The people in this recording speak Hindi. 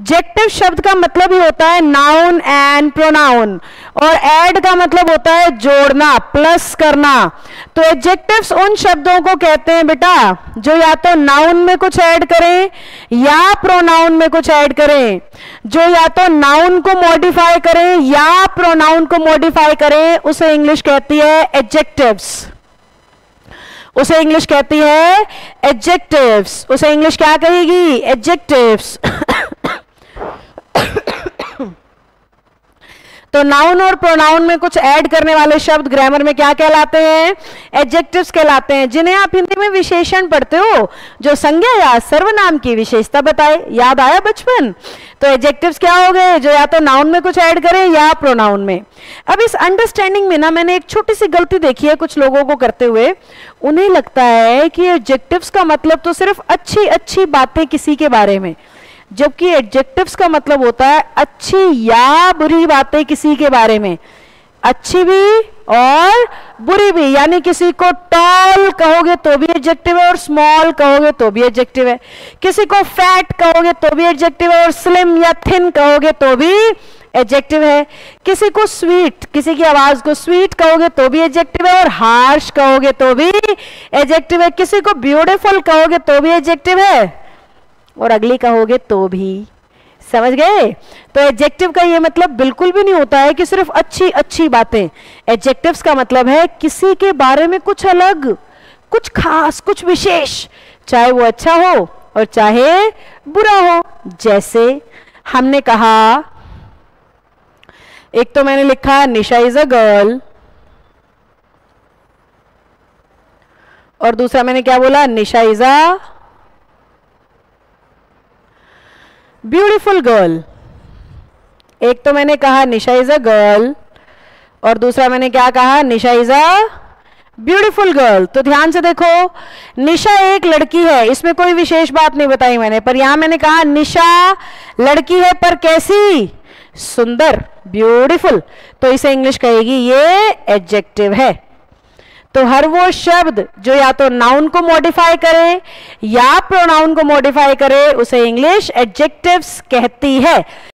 एडजेक्टिव शब्द का मतलब ही होता है नाउन एंड प्रोनाउन, और ऐड का मतलब होता है जोड़ना, प्लस करना। तो एडजेक्टिव्स उन शब्दों को कहते हैं बेटा जो या तो नाउन में कुछ ऐड करें या प्रोनाउन में कुछ ऐड करें, जो या तो नाउन को मॉडिफाई करें या प्रोनाउन को मॉडिफाई करें, उसे इंग्लिश कहती है एडजेक्टिव्स, उसे इंग्लिश कहती है एडजेक्टिव्स। उसे इंग्लिश क्या कहेगी? एडजेक्टिव्स। तो नाउन और प्रोनाउन में कुछ ऐड करने वाले शब्द ग्रामर में क्या कहलाते हैं? एडजेक्टिव्स कहलाते हैं, जिन्हें आप हिंदी में विशेषण पढ़ते हो जो संज्ञा या सर्वनाम की विशेषता बताए। याद आया बचपन? तो एडजेक्टिव्स क्या हो गए? जो या तो नाउन में कुछ ऐड करें या प्रोनाउन में। अब इस अंडरस्टैंडिंग में ना मैंने एक छोटी सी गलती देखी है कुछ लोगों को करते हुए। उन्हें लगता है कि एडजेक्टिव्स का मतलब तो सिर्फ अच्छी अच्छी बातें किसी के बारे में, जबकि एडजेक्टिव्स का मतलब होता है अच्छी या बुरी बातें किसी के बारे में, अच्छी भी और बुरी भी। यानी किसी को टॉल कहोगे तो भी एडजेक्टिव है और स्मॉल कहोगे तो भी एडजेक्टिव है, किसी को फैट कहोगे तो भी एडजेक्टिव है और स्लिम या थिन कहोगे तो भी एडजेक्टिव है, किसी को स्वीट, किसी की आवाज को स्वीट कहोगे तो भी एडजेक्टिव है और हार्श कहोगे तो भी एडजेक्टिव है, किसी को ब्यूटीफुल कहोगे तो भी एडजेक्टिव है और अगली कहोगे तो भी। समझ गए? तो एडजेक्टिव का ये मतलब बिल्कुल भी नहीं होता है कि सिर्फ अच्छी अच्छी बातें। एडजेक्टिव्स का मतलब है किसी के बारे में कुछ अलग, कुछ खास, कुछ विशेष, चाहे वो अच्छा हो और चाहे बुरा हो। जैसे हमने कहा, एक तो मैंने लिखा निशा इज अ गर्ल, और दूसरा मैंने क्या बोला? Nisha is a beautiful girl. एक तो मैंने कहा निशा इज अ गर्ल और दूसरा मैंने क्या कहा? Nisha is a beautiful girl. तो ध्यान से देखो, निशा एक लड़की है, इसमें कोई विशेष बात नहीं बताई मैंने, पर यहां मैंने कहा निशा लड़की है पर कैसी? सुंदर, ब्यूटीफुल। तो इसे इंग्लिश कहेगी, ये एडजेक्टिव है। तो हर वो शब्द जो या तो नाउन को मॉडिफाई करे या प्रोनाउन को मॉडिफाई करे, उसे इंग्लिश एडजेक्टिव्स कहती है।